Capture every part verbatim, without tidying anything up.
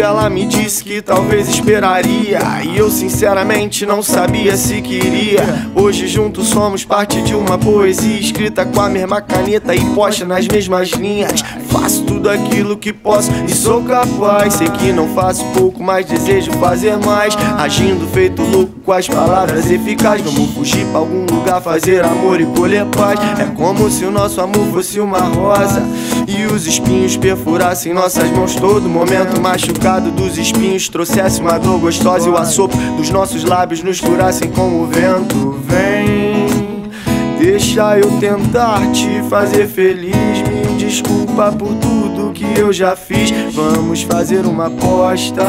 dia ela me disse que talvez esperaria, e eu sinceramente não sabia se queria. Hoje juntos somos parte de uma poesia escrita com a mesma caneta e posta nas mesmas linhas. Faço tudo aquilo que posso e sou capaz. Sei que não faço pouco, mas desejo fazer mais. Agindo feito louco com as palavras eficazes. Vamos fugir pra algum lugar, fazer amor e colher paz. É como se o nosso amor fosse uma rosa e os espinhos perfurassem nossas mãos. Todo momento machucado dos espinhos trouxesse uma dor gostosa, e o assopro dos nossos lábios nos furassem com o vento. Vem, deixa eu tentar te fazer feliz. Me desculpa por tudo que eu já fiz. Vamos fazer uma aposta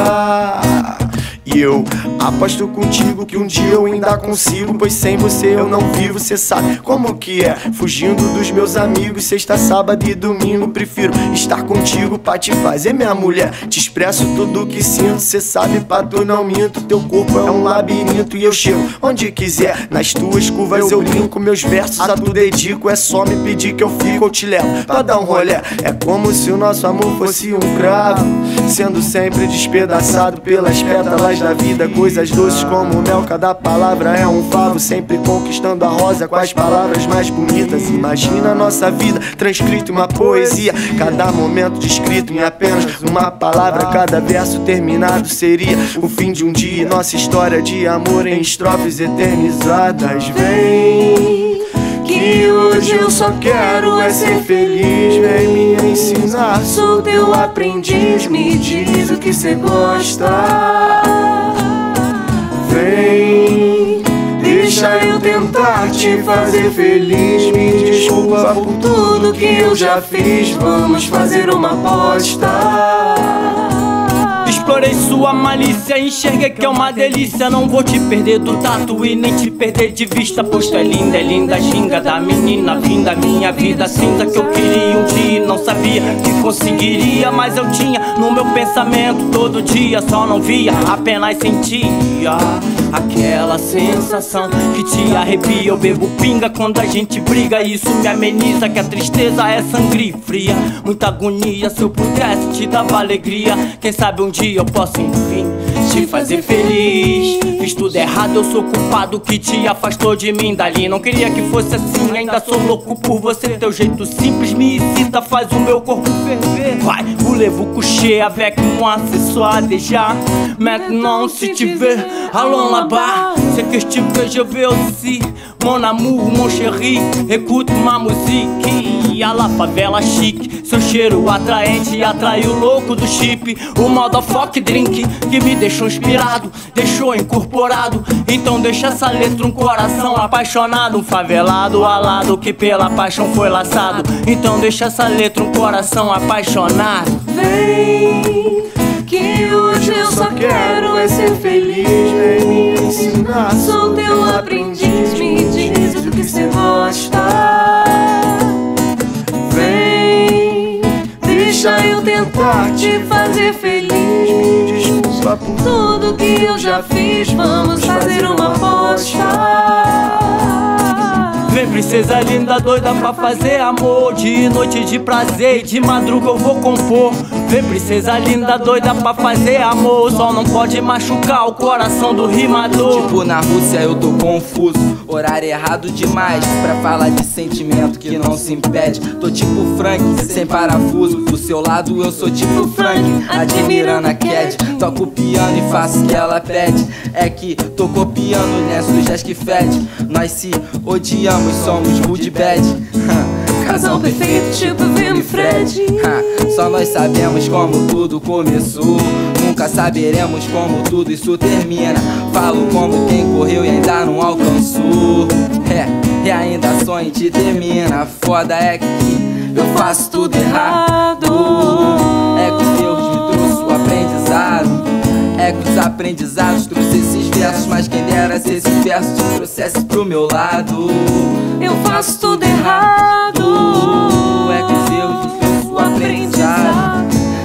e eu aposto contigo que um dia eu ainda consigo, pois sem você eu não vivo, cê sabe como que é. Fugindo dos meus amigos, sexta, sábado e domingo, prefiro estar contigo pra te fazer minha mulher. Te expresso tudo que sinto, cê sabe, pra tu não minto. Teu corpo é um labirinto e eu chego onde quiser. Nas tuas curvas eu brinco, meus versos a tu dedico. É só me pedir que eu fico ou te levo pra dar um rolê. É como se o nosso amor fosse um cravo, sendo sempre despedaçado pelas pétalas da vida, coisas doces como mel. Cada palavra é um favo, sempre conquistando a rosa com as palavras mais bonitas. Imagina a nossa vida transcrita em uma poesia, cada momento descrito em apenas uma palavra. Cada verso terminado seria o fim de um dia, nossa história de amor em estrofes eternizadas. Vem, que hoje eu só quero é ser feliz. Vem me ensinar, sou teu aprendiz. Me diz o que cê gosta. Vem, deixa eu tentar te fazer feliz. Me desculpa por tudo que eu já fiz. Vamos fazer uma aposta. Explorei sua malícia, enxerguei que é uma delícia. Não vou te perder do tato e nem te perder de vista, pois tu é linda, é linda, ginga da menina vinda, minha vida cinza que eu queria um dia e não sabia que conseguiria. Mas eu tinha no meu pensamento todo dia, só não via, apenas sentia aquela sensação que te arrepia. Eu bebo pinga quando a gente briga, isso me ameniza que a tristeza é sangria e fria. Muita agonia, se eu pudesse te dava alegria. Quem sabe um dia eu posso enfim te fazer feliz. Fiz tudo errado, eu sou culpado que te afastou de mim dali. Não queria que fosse assim, ainda sou louco por você. Teu jeito simples me excita, faz o meu corpo ferver. Vai, vous coucher avec moi ce soir déjà. Maintenant si tu veux, allons là-bas. C'est que je te veux, je veux aussi. Mon amour, mon chéri, écoute ma musique. E a la favela chique, seu cheiro atraente atrai o louco do chip. O motherfuck drink que me deixou inspirado, deixou incorporado. Então deixa essa letra, um coração apaixonado, um favelado alado que pela paixão foi laçado. Então deixa essa letra, um coração apaixonado. Vem, que hoje eu só quero é ser feliz. Vem me ensinar, sou teu aprendiz. Me diz o que cê gosta. Vem, deixa eu tentar te fazer feliz. Me desculpa por tudo que eu já fiz. Vamos fazer uma aposta. Vem, princesa linda, doida pra fazer amor. De noite de prazer e de madruga eu vou compor. Vem, princesa linda, doida pra fazer amor. Só não pode machucar o coração do rimador. Tipo na Rússia eu tô confuso, horário errado demais pra falar de sentimento que não se impede. Tô tipo Frank, sem parafuso, do seu lado eu sou tipo Frank, admirando a Cad. Toco piano e faço o que ela pede. É que tô copiando nessas jazz que fede. Nós se odiamos, somos good bad. Casal perfeito tipo Vim e Fred. Só nós sabemos como tudo começou, nunca saberemos como tudo isso termina. Falo como quem correu e ainda não alcançou. É, e ainda sonho e te termina. Foda é que eu faço tudo errado. É que os erros me trouxeram o aprendizado. É que os aprendizados trouxe esses versos, mas quem dera se esse verso te trouxesse pro meu lado. Eu faço tudo errado. É que os erros trouxe o aprendizado.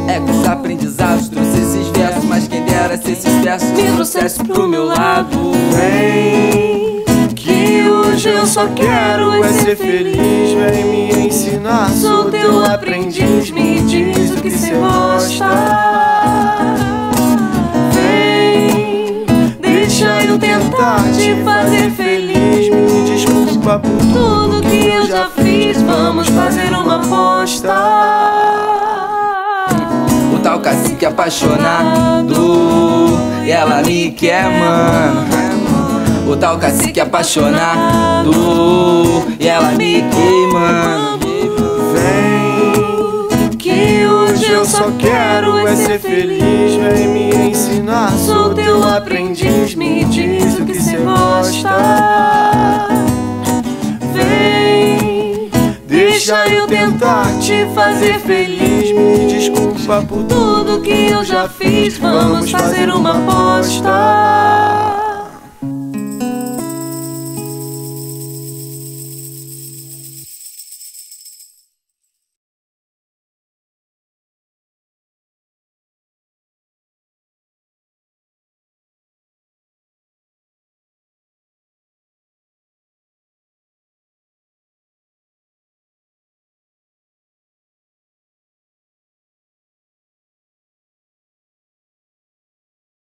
É que os aprendizados trouxe esses versos, mas quem dera se esses versos me trouxesse pro meu lado. Vem, que hoje eu só quero é ser feliz. Vem me ensinar, sou teu aprendiz. Me diz o que cê gosta. amar, te fazer feliz. Me desculpa por tudo que eu já fiz. Vamos fazer uma aposta. O tal cacique apaixonado, e ela me quer, mano. O tal cacique apaixonado, e ela me quer, mano. Vem, que hoje eu só quero é ser feliz. Vem me ensinar, sou teu aprendiz. Me diz o que cê gosta. Vem, deixa eu tentar te fazer feliz. Me desculpa por tudo que eu já fiz. Vamos fazer uma aposta.